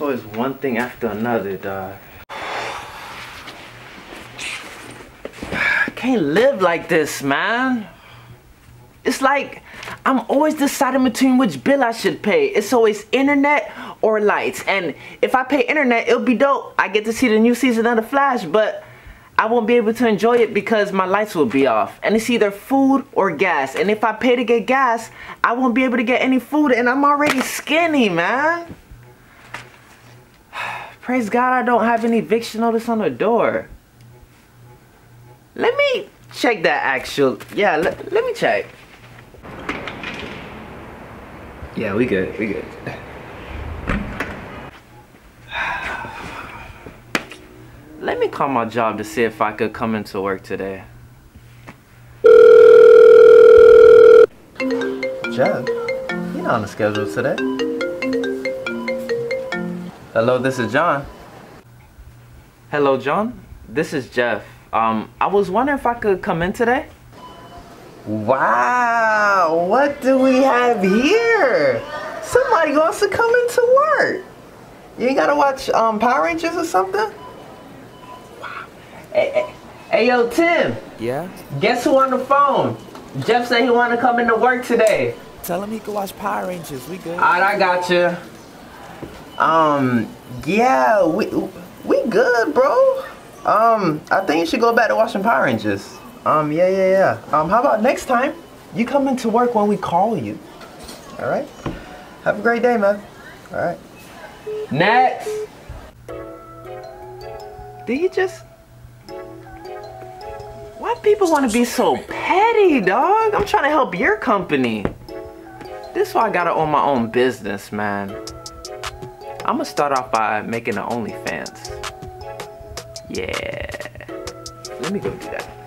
So it's one thing after another, dog. I can't live like this, man. It's like I'm always deciding between which bill I should pay. It's always internet or lights. And if I pay internet, it'll be dope. I get to see the new season of The Flash, but I won't be able to enjoy it because my lights will be off. And it's either food or gas. And if I pay to get gas, I won't be able to get any food. And I'm already skinny, man. Praise God, I don't have any eviction notice on the door. Let me check that actual. Yeah, let me check. Yeah, we good, we good. Let me call my job to see if I could come into work today. Job? You're not on the schedule today. Hello, this is John. Hello, John. This is Jeff. I was wondering if I could come in today. Wow, what do we have here? Somebody wants to come into work. You ain't gotta watch Power Rangers or something? Hey, yo, Tim. Yeah? Guess who on the phone? Jeff said he wanted to come into work today. Tell him he could watch Power Rangers. We good. All right, I got you. Yeah, we good, bro. I think you should go back to watching Power Rangers. Yeah. How about next time you come into work when we call you? All right? Have a great day, man. All right. Next. Did he just... Why people want to be so petty, dog? I'm trying to help your company. This is why I gotta own my own business, man. I'm gonna start off by making an OnlyFans. Yeah. Let me go do that.